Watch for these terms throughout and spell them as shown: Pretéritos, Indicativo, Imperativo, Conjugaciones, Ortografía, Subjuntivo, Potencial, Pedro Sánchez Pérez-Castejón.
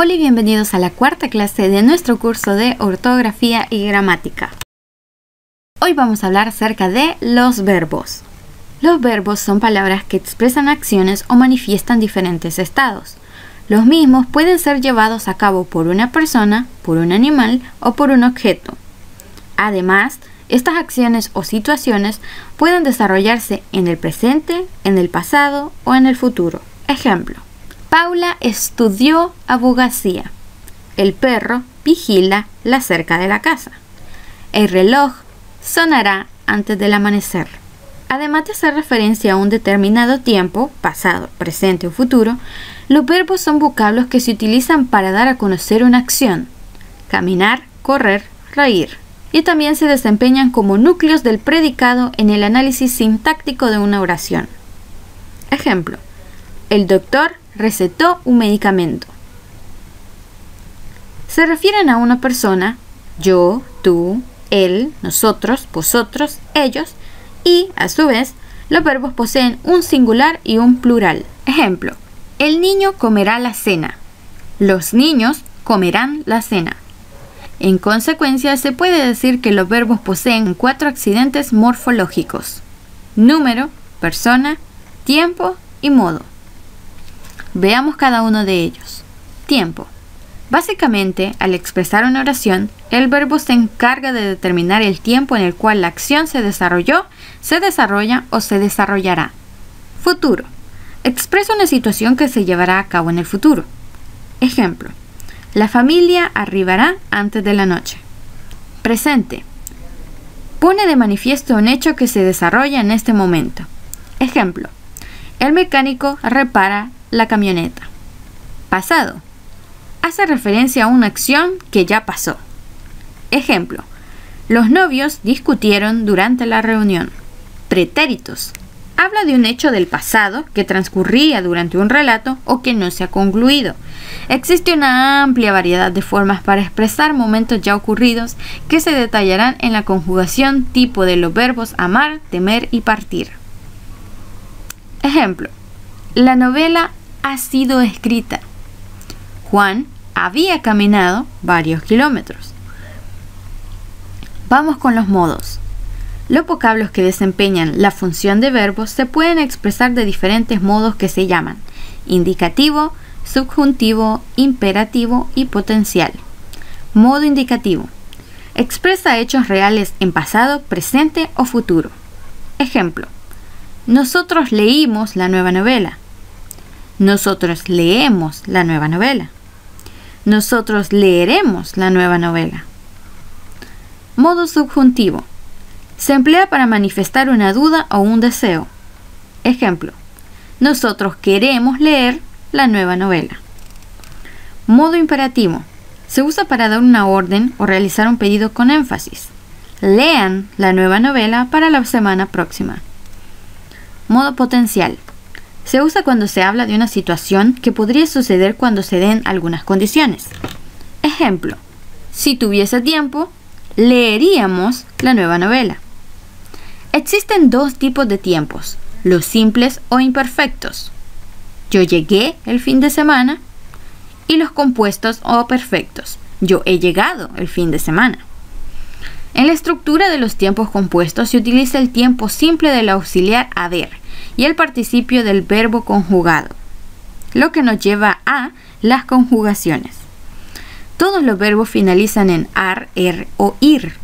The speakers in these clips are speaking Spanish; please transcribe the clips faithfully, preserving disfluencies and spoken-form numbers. Hola y bienvenidos a la cuarta clase de nuestro curso de ortografía y gramática. Hoy vamos a hablar acerca de los verbos. Los verbos son palabras que expresan acciones o manifiestan diferentes estados. Los mismos pueden ser llevados a cabo por una persona, por un animal o por un objeto. Además, estas acciones o situaciones pueden desarrollarse en el presente, en el pasado o en el futuro. Ejemplo. Paula estudió abogacía. El perro vigila la cerca de la casa. El reloj sonará antes del amanecer. Además de hacer referencia a un determinado tiempo, pasado, presente o futuro, los verbos son vocablos que se utilizan para dar a conocer una acción. Caminar, correr, reír. Y también se desempeñan como núcleos del predicado en el análisis sintáctico de una oración. Ejemplo. El doctor recetó un medicamento. Se refieren a una persona, yo, tú, él, nosotros, vosotros, ellos, y, a su vez, los verbos poseen un singular y un plural. Ejemplo, el niño comerá la cena. Los niños comerán la cena. En consecuencia, se puede decir que los verbos poseen cuatro accidentes morfológicos: número, persona, tiempo y modo. Veamos cada uno de ellos. Tiempo. Básicamente, al expresar una oración, el verbo se encarga de determinar el tiempo en el cual la acción se desarrolló, se desarrolla o se desarrollará. Futuro. Expresa una situación que se llevará a cabo en el futuro. Ejemplo. La familia arribará antes de la noche. Presente. Pone de manifiesto un hecho que se desarrolla en este momento. Ejemplo. El mecánico repara la camioneta. Pasado. Hace referencia a una acción que ya pasó. Ejemplo. Los novios discutieron durante la reunión. Pretéritos. Habla de un hecho del pasado que transcurría durante un relato o que no se ha concluido. Existe una amplia variedad de formas para expresar momentos ya ocurridos que se detallarán en la conjugación tipo de los verbos amar, temer y partir. Ejemplo. La novela ha sido escrita. Juan había caminado varios kilómetros. Vamos con los modos. Los vocablos que desempeñan la función de verbos se pueden expresar de diferentes modos que se llaman indicativo, subjuntivo, imperativo y potencial. Modo indicativo. Expresa hechos reales en pasado, presente o futuro. Ejemplo. Nosotros leímos la nueva novela. Nosotros leemos la nueva novela. Nosotros leeremos la nueva novela. Modo subjuntivo. Se emplea para manifestar una duda o un deseo. Ejemplo. Nosotros queremos leer la nueva novela. Modo imperativo. Se usa para dar una orden o realizar un pedido con énfasis. Lean la nueva novela para la semana próxima. Modo potencial. Se usa cuando se habla de una situación que podría suceder cuando se den algunas condiciones. Ejemplo. Si tuviese tiempo, leeríamos la nueva novela. Existen dos tipos de tiempos, los simples o imperfectos. Yo llegué el fin de semana. Y los compuestos o perfectos. Yo he llegado el fin de semana. En la estructura de los tiempos compuestos se utiliza el tiempo simple del auxiliar haber y el participio del verbo conjugado, lo que nos lleva a las conjugaciones. Todos los verbos finalizan en ar, er o ir.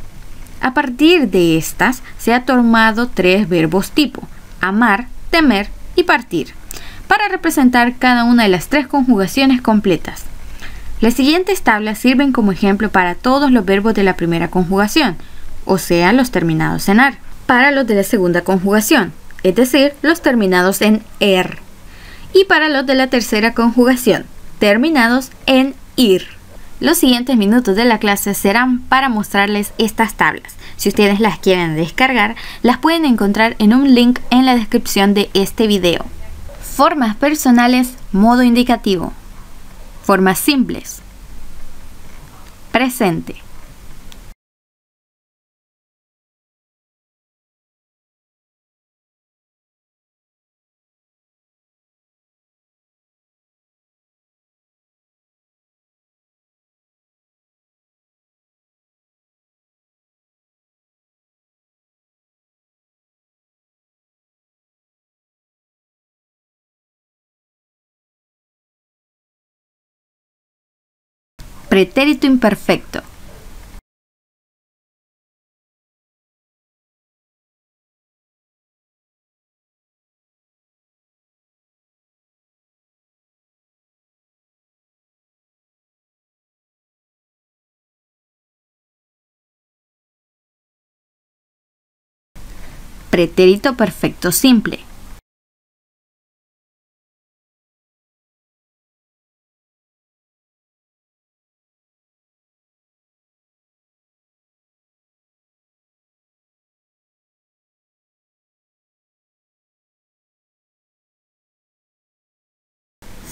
A partir de estas se ha tomado tres verbos tipo, amar, temer y partir, para representar cada una de las tres conjugaciones completas. Las siguientes tablas sirven como ejemplo para todos los verbos de la primera conjugación, o sea, los terminados en ar, para los de la segunda conjugación, es decir, los terminados en er, y para los de la tercera conjugación, terminados en ir. Los siguientes minutos de la clase serán para mostrarles estas tablas. Si ustedes las quieren descargar, las pueden encontrar en un link en la descripción de este video. Formas personales, modo indicativo. Formas simples. Presente. Pretérito imperfecto. Pretérito perfecto simple.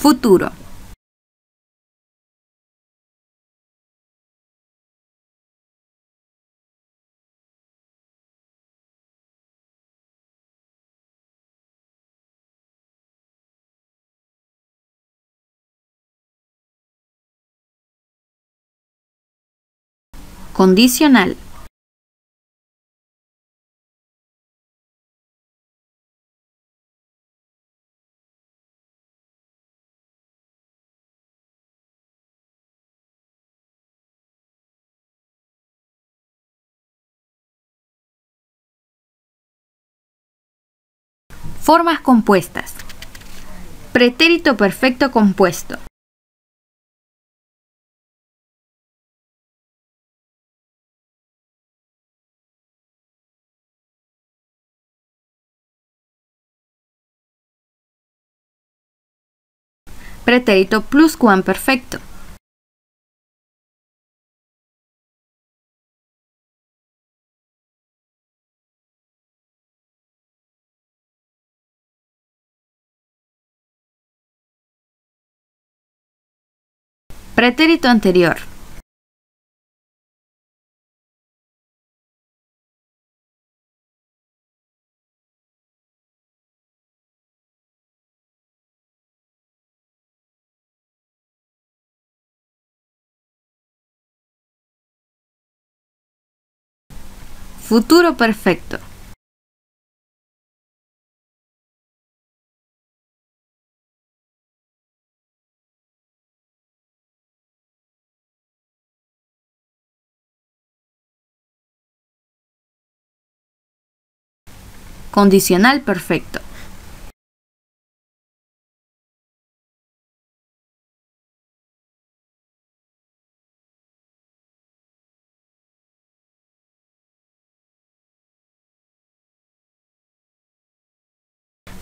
Futuro. Condicional. Formas compuestas. Pretérito perfecto compuesto. Pretérito pluscuamperfecto. Pretérito anterior. Futuro perfecto. Condicional perfecto.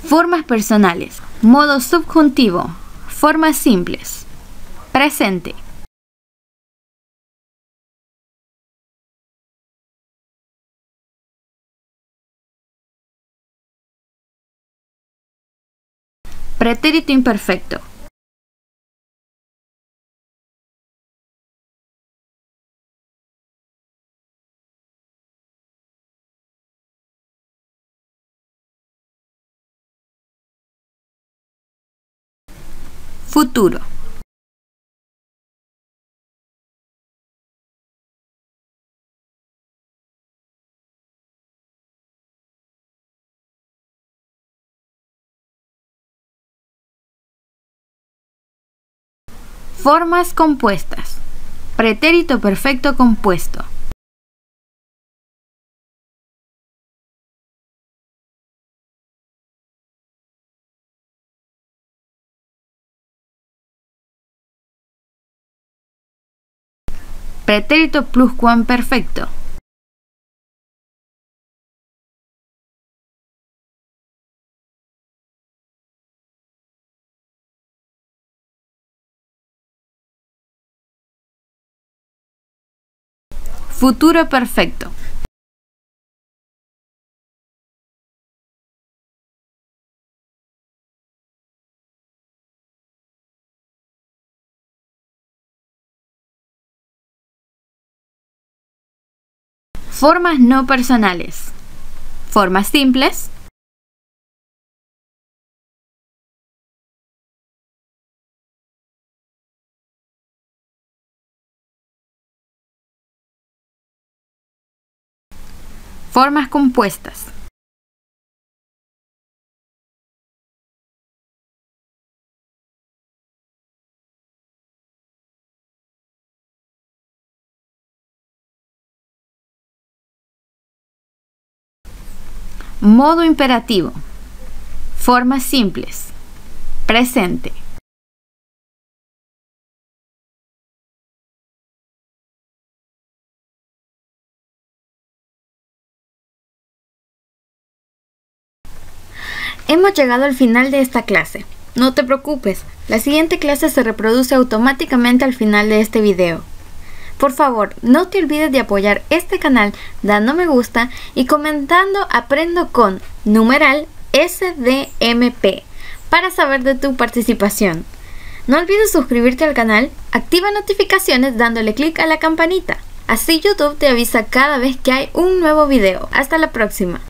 Formas personales. Modo subjuntivo. Formas simples. Presente. Pretérito imperfecto. Futuro. Formas compuestas. Pretérito perfecto compuesto. Pretérito pluscuamperfecto. Futuro perfecto. Formas no personales. Formas simples. Formas compuestas. Modo imperativo. Formas simples. Presente. Hemos llegado al final de esta clase. No te preocupes, la siguiente clase se reproduce automáticamente al final de este video. Por favor, no te olvides de apoyar este canal dando me gusta y comentando Aprendo con numeral S D M P para saber de tu participación. No olvides suscribirte al canal, activa notificaciones dándole clic a la campanita. Así YouTube te avisa cada vez que hay un nuevo video. Hasta la próxima.